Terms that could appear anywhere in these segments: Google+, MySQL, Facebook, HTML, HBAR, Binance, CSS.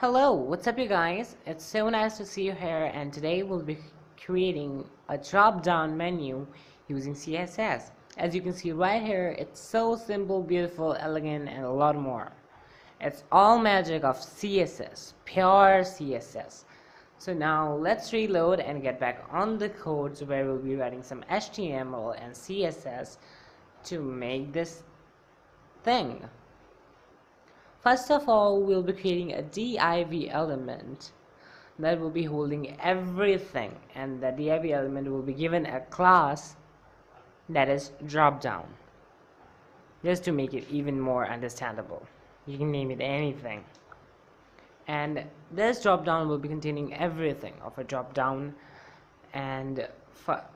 Hello, what's up you guys? It's so nice to see you here, and today we'll be creating a drop-down menu using CSS. As you can see right here, it's so simple, beautiful, elegant, and a lot more. It's all magic of CSS, pure CSS. So now let's reload and get back on the codes where we'll be writing some HTML and CSS to make this thing. First of all, we'll be creating a div element that will be holding everything, and the div element will be given a class that is dropdown, just to make it even more understandable. You can name it anything, and this dropdown will be containing everything of a dropdown, and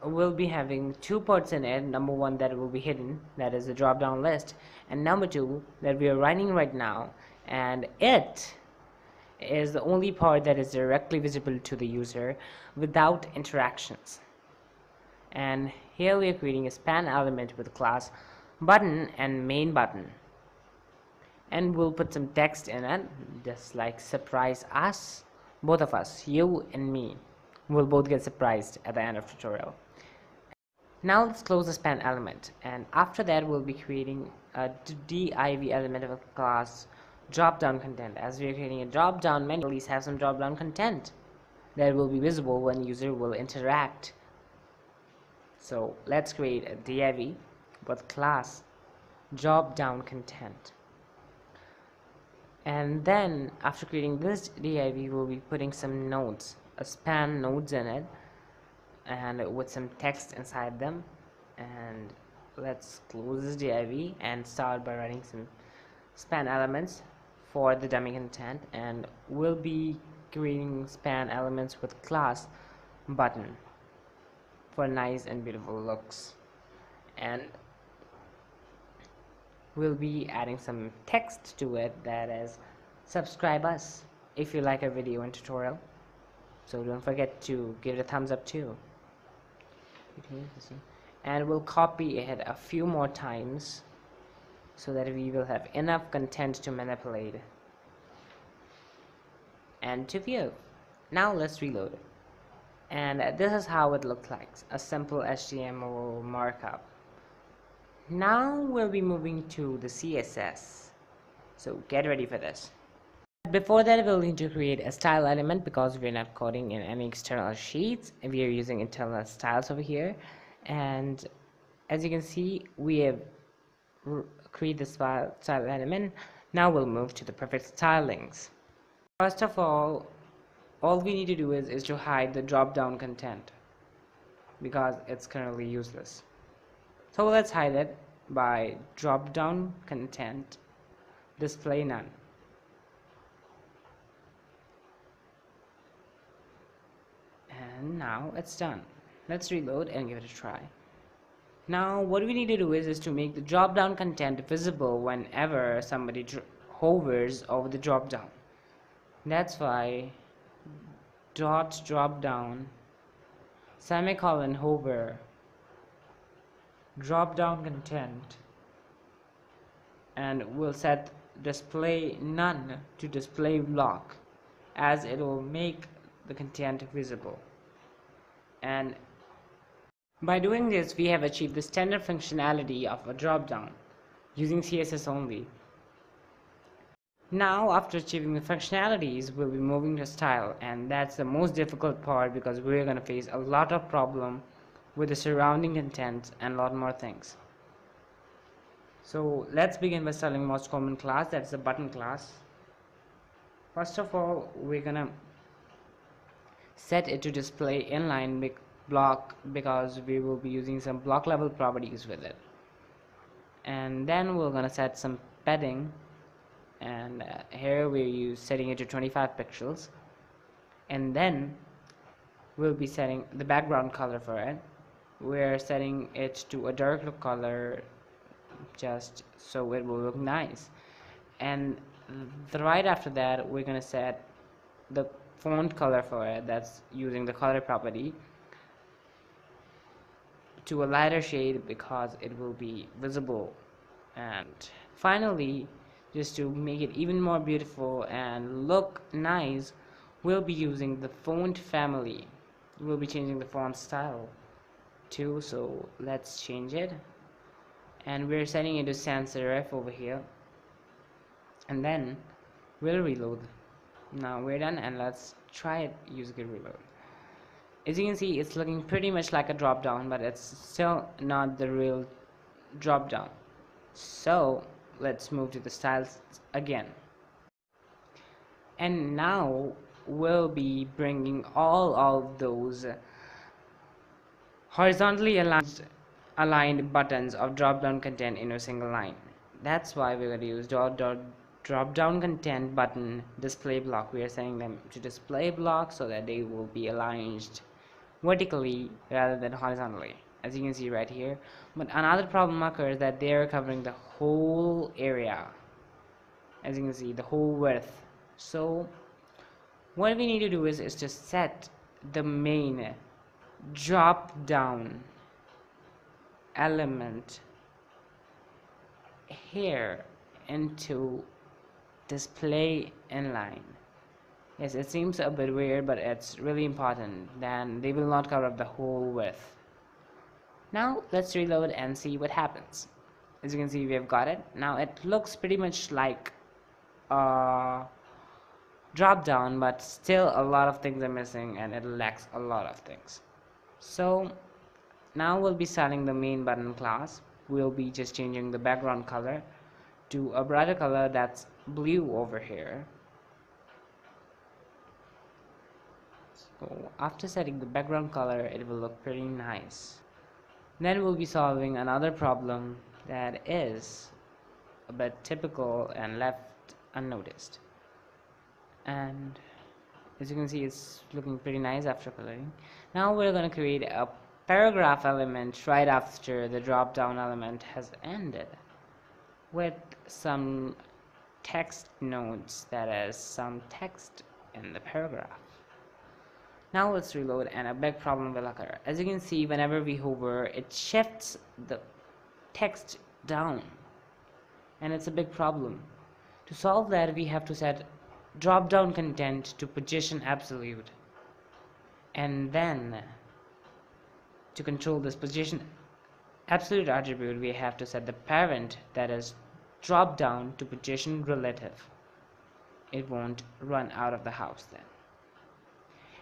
we'll be having two parts in it. Number one, that will be hidden, that is the drop down list, and number two, that we are running right now, and it is the only part that is directly visible to the user without interactions. And here we are creating a span element with class button and main button, and we'll put some text in it, just like surprise us, both of us, you and me. We'll both get surprised at the end of the tutorial. Now let's close the span element, and after that we'll be creating a div element of a class drop-down content. As we're creating a drop-down menu, at least have some drop-down content that will be visible when user will interact. So let's create a div with class drop-down content. And then after creating this div, we'll be putting some nodes, a span nodes in it, and with some text inside them. And let's close this div and start by writing some span elements for the dummy content, and we'll be creating span elements with class button for nice and beautiful looks, and we'll be adding some text to it that is subscribe us if you like our video and tutorial. So don't forget to give it a thumbs up too. Okay, and we'll copy it a few more times so that we will have enough content to manipulate and to view. Now let's reload it. And this is how it looks like, a simple HTML markup. Now we'll be moving to the CSS, so get ready for this. Before that, we'll need to create a style element because we're not coding in any external sheets. We are using internal styles over here, and as you can see, we have created the style element. Now we'll move to the perfect stylings. First of all we need to do is to hide the drop-down content because it's currently useless. So let's hide it by drop-down content display none. And now it's done. Let's reload and give it a try. Now what we need to do is to make the drop down content visible whenever somebody hovers over the drop down. That's why dot drop down semicolon hover drop down content, and we'll set display none to display block, as it will make the content visible. And by doing this, we have achieved the standard functionality of a drop-down using CSS only. Now after achieving the functionalities, we'll be moving to style, and that's the most difficult part because we're gonna face a lot of problem with the surrounding content and a lot more things. So let's begin by styling most common class, that's the button class. First of all, we're gonna set it to display inline block because we will be using some block level properties with it. And then we're gonna set some padding, and here we're setting it to 25 pixels, and then we'll be setting the background color for it. We're setting it to a darker color just so it will look nice. And right after that, we're gonna set the font color for it, that's using the color property, to a lighter shade because it will be visible. And finally, just to make it even more beautiful and look nice, we'll be using the font family. We'll be changing the font style too, so let's change it, and we're setting it to sans serif over here, and then we'll reload. Now we're done, and let's try it using a reload. As you can see, it's looking pretty much like a drop down, but it's still not the real drop down. So let's move to the styles again, and now we'll be bringing all of those horizontally aligned buttons of drop down content in a single line. That's why we're going to use ... drop down content button display block. We are sending them to display block so that they will be aligned vertically rather than horizontally, as you can see right here. But another problem occurs that they are covering the whole area, as you can see, the whole width. So what we need to do is just set the main drop down element here into display inline. Yes, it seems a bit weird, but it's really important. Then they will not cover up the whole width. Now let's reload and see what happens. As you can see, we have got it. Now it looks pretty much like a drop down, but still a lot of things are missing and it lacks a lot of things. So now we'll be styling the main button class. We'll be just changing the background color to a brighter color that's blue over here. So after setting the background color, it will look pretty nice. Then we'll be solving another problem that is a bit typical and left unnoticed, and as you can see, it's looking pretty nice after coloring. Now we're going to create a paragraph element right after the drop down element has ended, with some text nodes, that is some text in the paragraph. Now let's reload, and a big problem will occur. As you can see, whenever we hover, it shifts the text down, and it's a big problem. To solve that, we have to set drop down content to position absolute, and then to control this position absolute attribute, we have to set the parent, that is drop down, to position relative. It won't run out of the house then.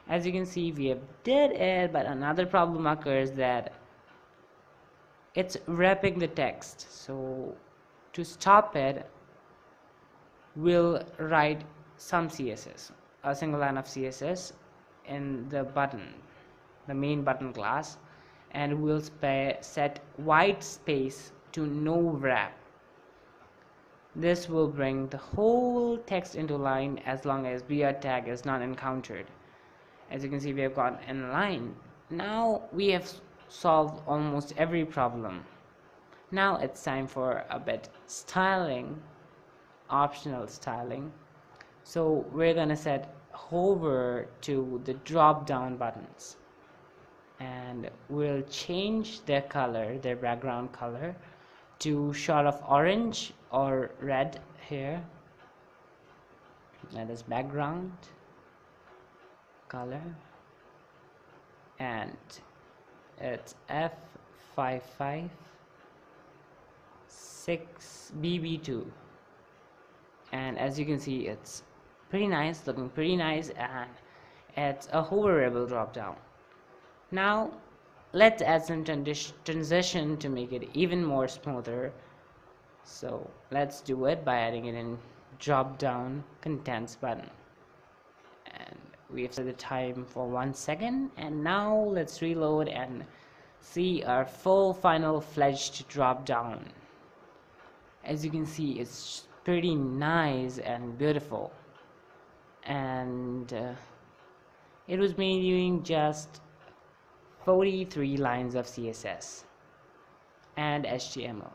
As you can see, we have did it, but another problem occurs that it's wrapping the text. So to stop it, we'll write some CSS, a single line of CSS in the button, the main button class, and we'll set white space to no wrap. This will bring the whole text into line as long as br tag is not encountered. As you can see, we have got in line. Now we have solved almost every problem. Now it's time for a bit styling, optional styling. So we're gonna set hover to the drop down buttons, and we'll change their color, their background color, to shade of orange or red here. That is background color, and it's F556BB2, and as you can see, it's pretty nice, looking pretty nice, and it's a hoverable drop down. Now let's add some transition to make it even more smoother. So let's do it by adding it in drop down contents button, and we have set the time for 1 second. And now let's reload and see our full final fledged drop down. As you can see, it's pretty nice and beautiful, and it was made using just 43 lines of CSS and HTML.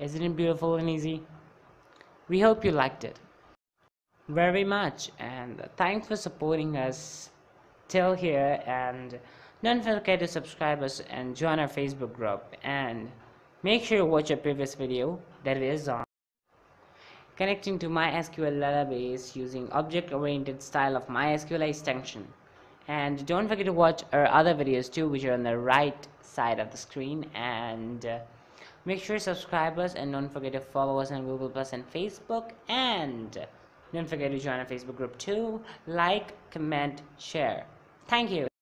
Isn't it beautiful and easy? We hope you liked it very much, and thanks for supporting us till here, and don't forget to subscribe us and join our Facebook group, and make sure you watch our previous video that is on connecting to MySQL database using object-oriented style of MySQL extension. And don't forget to watch our other videos too, which are on the right side of the screen. And make sure to subscribe us, and don't forget to follow us on Google+ and Facebook. And don't forget to join our Facebook group too. Like, comment, share. Thank you.